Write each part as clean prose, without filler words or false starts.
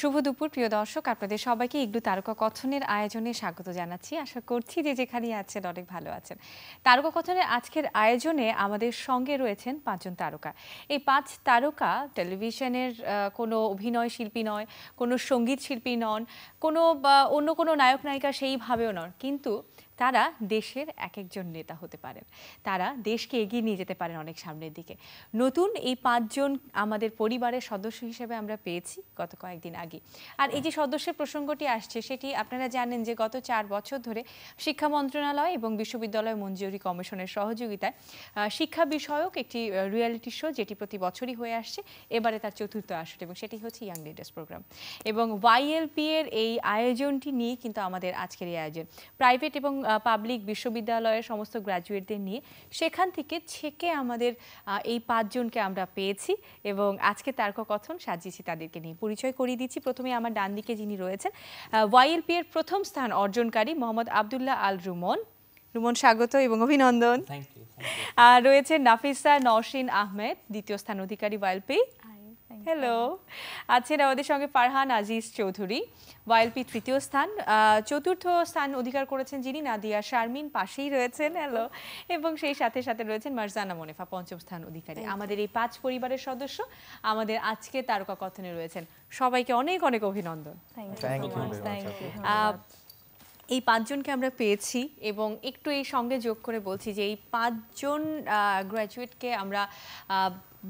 शुभ दुपुर प्रिय दर्शक आपनादेर सबाइके इग्लू तारका कथनेर आयोजने स्वागत जानाच्छि। आशा करछि जे जेखाने आছেন अनेक भालो आছেন। तारका कथनेर आजकेर आयोजने आमादेर संगे रयेछेन पाँचजन तारका। एई पाँच तारका टेलिभिशनेर कोनो अभिनय शिल्पी नय, कोनो संगीत शिल्पी नन, कोनो अन्य कोनो नायक नायिका सेइभाबेও नन, किन्तु तारा देशेर एक एकजन नेता होते पारेन, तारा देश के एगिए निये जेते पारेन अनेक सामनेर दिके। नतून एई पाँचजन आमादेर परिवारेर सदस्य हिसेबे आमरा पेयेछि गत कयेकदिन आगे। आर एई जे सदस्येर प्रसंगटी आसछे सेटी आपनारा जानेन जे गत 4 बछर धरे शिक्षा मंत्रणालय एबं विश्वविद्यालय मंजूरी कमिशनेर सहयोगिताय शिक्षा विषयक एकटी रियलिटी शो जेटी प्रति बछरई हये आसछे, एबारे तार चतुर्थ आसर एबं सेटी हच्छे यांग लिडार्स प्रोग्राम एबं YLP एर एई आयोजनटी निये किन्तु आमादेर आजकेर एई आयोजन प्राइवेट एबं पब्लिक विश्वविद्यालय समस्त ग्राजुएट निये सेखान थेके छेके आमादेर एई पाँच जन के आमरा पेयेछि एबं आजके तारक कथन साजिয়েছি तादेरके निये परिचय करिये दिচ্ছি। प्रथमे आमार डान दिके जिनि रयेछेन YLP एर प्रथम स्थान अर्जनकारी मोहम्मद आब्दुल्लाह आल रुमन। रुमन स्वागत एबं अभिनंदन। Thank you. आर रयेछेन नाफिसा नौशीन आहमेद द्वितीय स्थान अधिकारी YLP। हेलो। आছেন আমাদের সঙ্গে ফারহান আজিজ চৌধুরী YLP তৃতীয় স্থান, চতুর্থ স্থান অধিকার করেছেন যিনি নাদিয়া শারমিন পাশেই রয়েছেন। হ্যালো। এবং সেই সাথে সাথে রয়েছেন মারজানা মোনেফা পঞ্চম স্থান অধিকারী। আমাদের এই পাঁচ পরিবারের সদস্য আমাদের আজকে তারকা কথনে রয়েছেন। সবাইকে অনেক অনেক অভিনন্দন। Thank you. এই পাঁচজনকে আমরা পেয়েছি এবং একটু এই সঙ্গে যোগ করে বলছি যে এই পাঁচজন গ্র্যাজুয়েটকে আমরা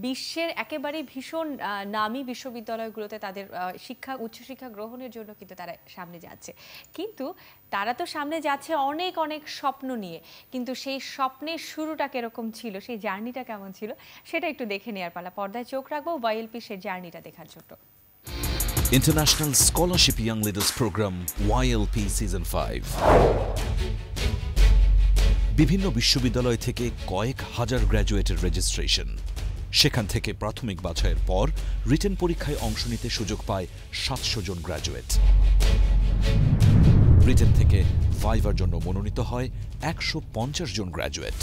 বিশ্বের একেবারে ভীষণ নামী বিশ্ববিদ্যালয়গুলোতে তাদের শিক্ষা উচ্চশিক্ষা গ্রহণের জন্য কিন্তু তারা সামনে যাচ্ছে, কিন্তু তারা তো সামনে যাচ্ছে অনেক অনেক স্বপ্ন নিয়ে, কিন্তু সেই স্বপ্নের শুরুটা কিরকম ছিল, সেই জার্নিটা কেমন ছিল সেটা একটু দেখে নেওয়ার পালা। পর্দায় চোখ রাখবো YLP সেই জার্নিটা দেখার জন্য। International Scholarship Young Leaders Program YLP Season 5। বিভিন্ন বিশ্ববিদ্যালয় থেকে কয়েক হাজার গ্র্যাজুয়েটের রেজিস্ট্রেশন, সেখান থেকে প্রাথমিক বাছাইয়ের পর রিটেন পরীক্ষায় অংশ নিতে সুযোগ পায় ৭০০ জন গ্র্যাজুয়েট। ব্রিটেন থেকে ভাইভার জন্য মনোনীত হয় ১৫০ জন গ্র্যাজুয়েট।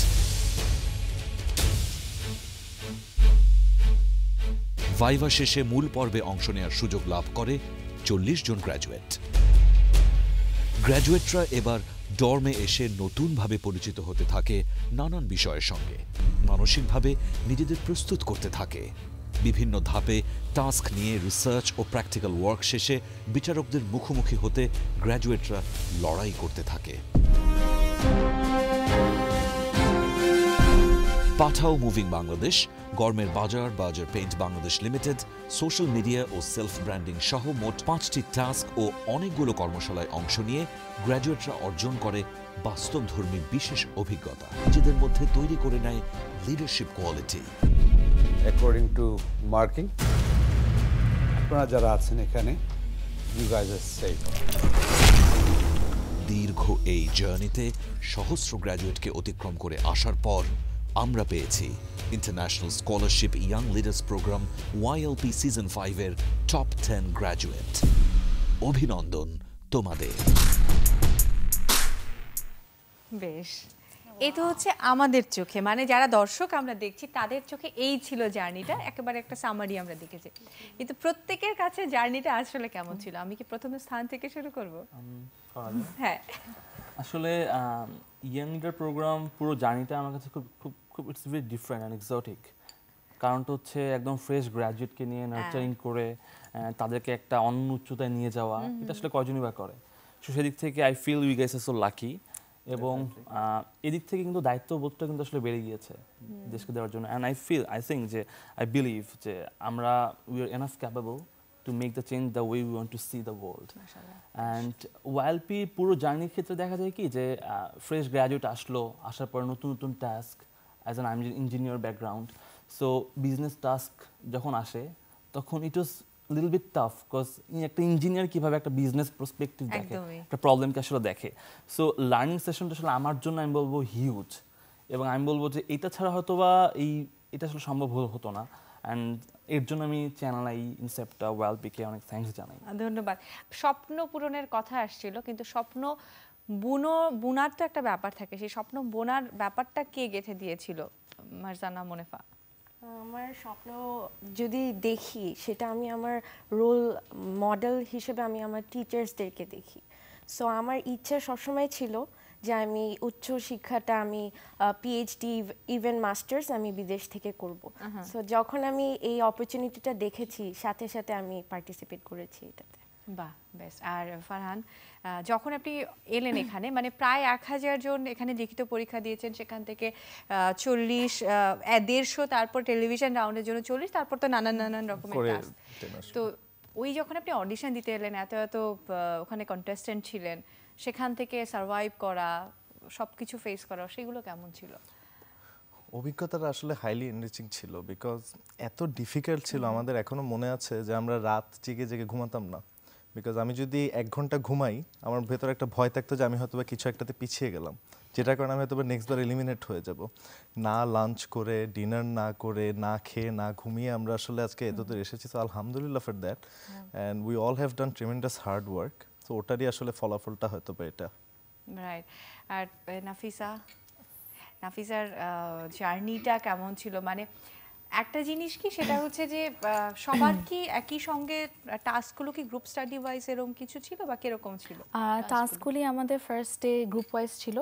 ভাইভা শেষে মূল পর্বে অংশ নেওয়ার সুযোগ লাভ করে ৪০ জন গ্র্যাজুয়েট। গ্র্যাজুয়েটরা এবার ডর্মে এসে নতুনভাবে পরিচিত হতে থাকে নানান বিষয়ের সঙ্গে, মানসিকভাবে নিজেদের প্রস্তুত করতে থাকে। বিভিন্ন ধাপে টাস্ক নিয়ে রিসার্চ ও প্র্যাকটিক্যাল ওয়ার্ক শেষে বিচারকদের মুখোমুখি হতে গ্র্যাজুয়েটরা লড়াই করতে থাকে। পাঠাও মুভিং বাংলাদেশ, গরমের বাজার, বাজার paint Bangladesh limited, social media ও সেলফ ব্র্যান্ডিং সহ মোট ৫টি টাস্ক ও অনেকগুলো কর্মশালায় অংশ নিয়ে গ্র্যাজুয়েটরা অর্জন করে বাস্তবধর্মী বিশেষ অভিজ্ঞতা, যাদের মধ্যে তৈরি করে নেয় leadership quality. According to marking আপনারা যারা আছেন এখানে ইউ গাইজ আর সেফ। দীর্ঘ এই জার্নিতে সহস্র গ্র্যাজুয়েটকে অতিক্রম করে আসার পর আমরা পেয়েছি international scholarship young leaders program YLP season 5 এর টপ 10 গ্র্যাজুয়েট। অভিনন্দন তোমাদের। বেশ, এটা হচ্ছে আমাদের চোখে, মানে যারা দর্শক আমরা দেখছি তাদের চোখে এই ছিল জার্নিটা, একেবারে একটা সামারি আমরা দেখেছি, কিন্তু প্রত্যেকের কাছে জার্নিটা আসলে কেমন ছিল? আমি কি প্রথম স্থান থেকে শুরু করব? হ্যাঁ, আসলে ইয়াং লিডার প্রোগ্রাম পুরো জার্নিটা আমার কাছে খুব খুব খুব it's very different and exotic. কারণটা হচ্ছে একদম ফ্রেশ গ্র্যাজুয়েটকে নিয়ে নার্চারিং করে তাদেরকে একটা অন্য উচ্চতায় নিয়ে যাওয়া, এটা আসলে কজনই বা করে। সো সেদিক থেকে I feel we guys are so lucky, এবং এদিক থেকে কিন্তু দায়িত্ববোধটা কিন্তু আসলে বেড়ে গিয়েছে দেশকে দেওয়ার জন্য। অ্যান্ড আই থিঙ্ক যে আই বিলিভ যে আমরা we are enough capable to make the change the way we want to see the world. And YLP পুরো জার্নির ক্ষেত্রে দেখা যায় কি যে ফ্রেশ গ্র্যাজুয়েট আসলো, আসার পর নতুন নতুন task, as an engineer background, so business task যখন আসে তখন it was little bit tough, because একটা ইঞ্জিনিয়ার কীভাবে একটা বিজনেস প্রসপেক্টিভ দেখে, একটা প্রবলেমকে আসলে দেখে। সো লার্নিং সেশনটা আসলে আমার জন্য আমি বলবো হিউজ, এবং আমি বলবো যে এটা ছাড়া হয়তো বা এটা আসলে সম্ভব হতো না। অ্যান্ড এর জন্য আমি চ্যানেলাই ইনসেপ্টা YLPকে অনেক থ্যাঙ্কস জানাই। ধন্যবাদ। স্বপ্ন পূরণের কথা আসছিল, কিন্তু স্বপ্ন বোনার তো একটা ব্যাপার থাকে, সেই স্বপ্ন বোনার ব্যাপারটা কে গেঁথে দিয়েছিল? মারজানা মোনেফা। আমার স্বপ্ন যদি দেখি সেটা আমি আমার রোল মডেল হিসেবে আমি আমার টিচার্সদেরকে দেখি। সো আমার ইচ্ছা সবসময় ছিল যে আমি উচ্চ শিক্ষাটা আমি পিএইচডি ইভেন মাস্টার্স আমি বিদেশ থেকে করব। সো যখন আমি এই অপরচুনিটিটা দেখেছি সাথে সাথে আমি পার্টিসিপেট করেছি এটাতে। বাহ, বেশ। আর ফারহান, যখন আপনি এলেন এখানে, মানে প্রায় ১,০০০ জন এখানে লিখিত পরীক্ষা দিয়েছেন, সেখান থেকে ৪০-১৫০, তারপর টেলিভিশন রাউন্ডের জন্য ৪০, তারপর তো নানান রকমের কাজ। তো ওই যখন আপনি অডিশন দিতে এলেন, এত ওখানে কন্টেস্টেন্ট ছিলেন, সেখান থেকে সার্ভাইভ করা, সবকিছু ফেস করা, সেগুলো কেমন ছিল? অভিজ্ঞতাটা আসলে হাইলি এনরিচিং ছিল, বিকজ এত ডিফিকাল্ট ছিল। আমাদের এখনো মনে আছে যে আমরা রাত জেগে জেগে ঘুমাতাম না, বিকজ আমি যদি 1 ঘন্টা ঘুমাই আমার ভেতরে একটা ভয় থাকতো যে আমি হয়তো বা কিছু একটাতে পিছিয়ে গেলাম, যেটার কারণে আমি হয়তো বা নেক্সট বার এলিমিনেট হয়ে যাব। না লাঞ্চ করে, ডিনার না করে, না খেয়ে, না ঘুমিয়ে আমরা আসলে আজকে এতদূর এসেছি। তো আলহামদুলিল্লাহ for that, and we all have done tremendous hard work. তো ওটারই আসলে ফলাফলটা হয়তো বা এটা, রাইট। আর নাফিসার জার্নিটা কেমন ছিল? মানে একটা জিনিস কি, সেটা হচ্ছে যে সবার কি একই সঙ্গে টাস্কগুলো কি গ্রুপ স্টাডি ওয়াইজ এরকম কিছু ছিল বা কিরকম ছিল? টাস্কগুলি আমাদের ফার্স্ট ডে গ্রুপ ওয়াইজ ছিল,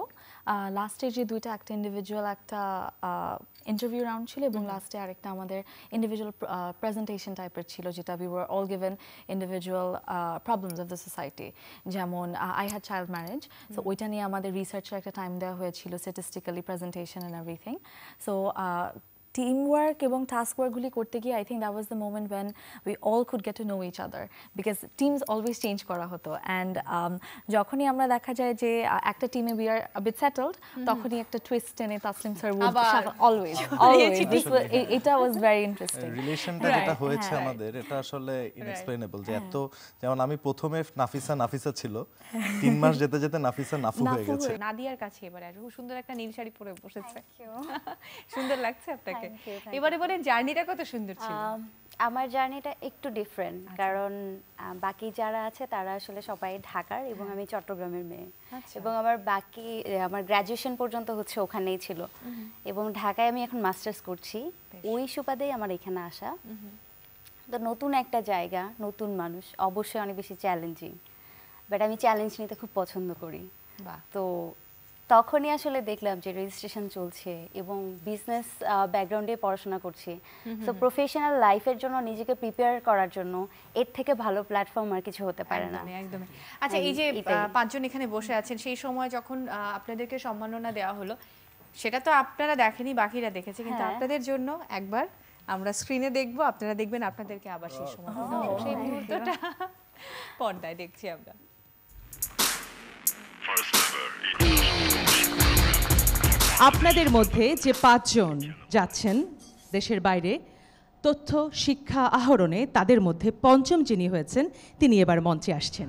লাস্টে যে দুইটা, একটা ইন্ডিভিজুয়াল, একটা ইন্টারভিউ রাউন্ড ছিল, এবং লাস্টে আরেকটা আমাদের ইন্ডিভিজুয়াল প্রেজেন্টেশন টাইপের ছিল, যেটা we were all given individual problems of the society. যেমন I had child marriage, so ওইটা নিয়ে আমাদের রিসার্চের একটা টাইম দেওয়া হয়েছিল, statistically presentation and everything. So team work এবং টাস্ক ওয়ার্কগুলি করতে গিয়ে I think that was the moment when we all could get to know each other, because teams always change করা হতো। অ্যান্ড যখনই আমরা দেখা যায় যে একটা টিমে we are a bit settled, তখনই একটা টুইস্ট টেনে তাসলিম স্যার অলওয়েজ এটা ওয়াজ ভেরি ইন্টারেস্টিং। রিলেশনটা যেটা হয়েছে আমাদের, এটা আসলে ইনএক্সপ্লেনেবল। যে এত, যেমন আমি প্রথমে নাফিসা ছিল, 3 মাস যেতে যেতে নাফিসা নাফু হয়ে গেছে। নাদিয়ার কাছে এবারে খুব সুন্দর একটা নীল শাড়ি পরে বসেছে, সুন্দর লাগছে আপনাকে। এবারে বলেন জার্নিটা কত সুন্দর ছিল? আমার জার্নিটা একটু ডিফারেন্ট, কারণ বাকি যারা আছে তারা আসলে সবাই ঢাকার, এবং আমি চট্টগ্রামের মেয়ে, এবং আমার গ্র্যাজুয়েশন পর্যন্ত হচ্ছে ওখানেই ছিল, এবং ঢাকায় আমি এখন মাস্টার্স করছি, ওই সুবাদেই আমার এখানে আসা। তো নতুন একটা জায়গা, নতুন মানুষ, অবশ্যই অনেক বেশি চ্যালেঞ্জিং, বাট আমি চ্যালেঞ্জ নিতে খুব পছন্দ করি। তো তখনই আসলে দেখলাম যে রেজিস্ট্রেশন চলছে, এবং বিজনেস ব্যাকগ্রাউন্ডে পড়াশোনা করছি, সো প্রফেশনাল লাইফের জন্য নিজেকে প্রিপেয়ার করার জন্য এর থেকে ভালো প্ল্যাটফর্ম আর কিছু হতে পারে না। একদম। আচ্ছা, এই যে 5 জন এখানে বসে আছেন, সেই সময় যখন আপনাদেরকে সম্মাননা দেওয়া হলো, সেটা তো আপনারা দেখেনি, বাকিরা দেখেছে, কিন্তু আপনাদের জন্য একবার আমরা স্ক্রিনে দেখবো, আপনারা দেখবেন আপনাদেরকে আবার সেই সময়, সেই মুহূর্তটা পর্দায় দেখছি আমরা। আপনাদের মধ্যে যে 5 জন যাচ্ছেন দেশের বাইরে তথ্য শিক্ষা আহরণে, তাদের মধ্যে 5ম যিনি হয়েছেন তিনি এবার মঞ্চে আসছেন।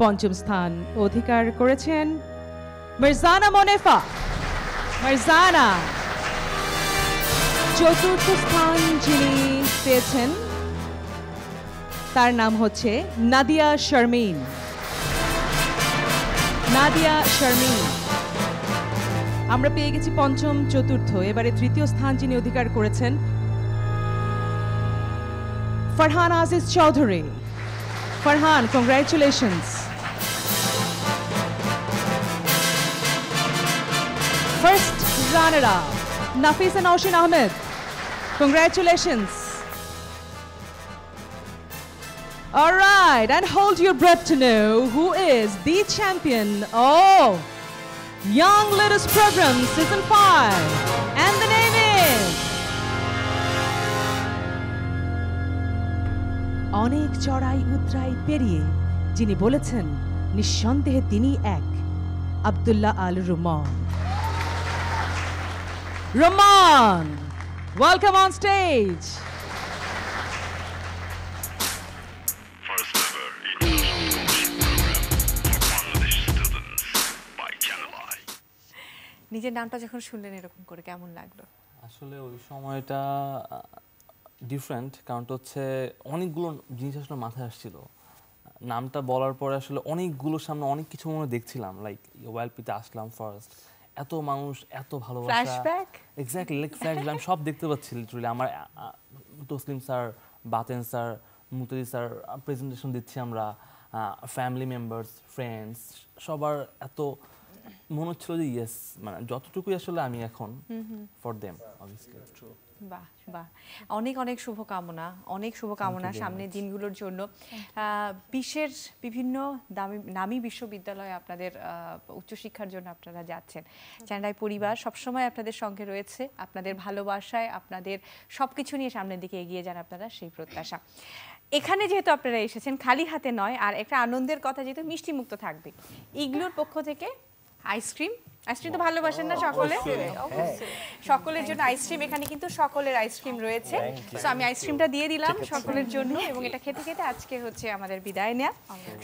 5ম স্থান অধিকার করেছেন মারজানা মোনেফা। মারজানা। 4র্থ স্থান যিনি পেয়েছেন তার নাম হচ্ছে নাদিয়া শারমিন। নাদিয়া শারমিন। আমরা পেয়ে গেছি 5ম, 4র্থ। এবারে 3য় স্থান যিনি অধিকার করেছেন Farhan Aziz Chowdhury. Farhan, congratulations. First runner up Nafisa Naushin Ahmed, congratulations. All right, and hold your breath to know who is the champion of Young Leaders Program Season 5. And the name is অনেক চড়াই উতরাই পেরিয়ে যিনি বলেছেন নিঃসন্দেহে তিনি এক, Abdullah Al Rumon. Rumon, welcome on stage. নিজের নামটা যখন শুনলেন এরকম করে কেমন লাগলো? আসলে ওই সময়টা ডিফারেন্ট, কারণ হচ্ছে অনেকগুলো জিনিস আসলে মাথায় আসছিল। নামটা বলার পরে আসলে অনেকগুলোর সামনে অনেক কিছু মনে দেখছিলাম, লাইক ওয়াইল্ড পিতে আসলাম ফার্স্ট, এত মানুষ এত ভালোবাসা ফ্ল্যাশব্যাক এক্স্যাক্টলি লাইক ফ্ল্যাশব্যাক সব দেখতে পাচ্ছি লিটারালি আমার Taslim sir Baten sir Mutadi sir presentation দিচ্ছি আমরা ফ্যামিলি মেম্বার্স ফ্রেন্ডস সবার এত মনে হচ্ছিল যে ইয়েস মানে যতটুকুই আসলে আমি এখন ফর দেম অবভিয়াসলি ট্রু বাহ বাহ অনেক অনেক শুভকামনা সামনের দিনগুলোর জন্য বিশ্বের বিভিন্ন নামী বিশ্ববিদ্যালয়ে আপনাদের উচ্চশিক্ষার জন্য আপনারা যাচ্ছেন চ্যানেলাই পরিবার সবসময় আপনাদের সঙ্গে রয়েছে আপনাদের ভালোবাসায় আপনাদের সবকিছু নিয়ে সামনের দিকে এগিয়ে যান আপনারা সেই প্রত্যাশা এখানে যেহেতু আপনারা এসেছেন খালি হাতে নয় আর একটা আনন্দের কথা যেহেতু মিষ্টি মুক্ত থাকবে ইগলুর পক্ষ থেকে আইসক্রিম আইসক্রিম তো ভালোবাসেন না সকলে সকলের জন্য আইসক্রিম এখানে কিন্তু সকলের আইসক্রিম রয়েছে সো আমি আইসক্রিমটা দিয়ে দিলাম সকলের জন্য এবং এটা খেতে খেতে আজকে হচ্ছে আমাদের বিদায় নেওয়া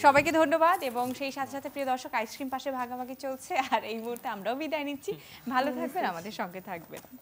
সবাইকে ধন্যবাদ এবং সেই সাথে সাথে প্রিয় দর্শক আইসক্রিম পাশে ভাগাভাগি চলছে আর এই মুহূর্তে আমরাও বিদায় নিচ্ছি ভালো থাকবেন আমাদের সঙ্গে থাকবেন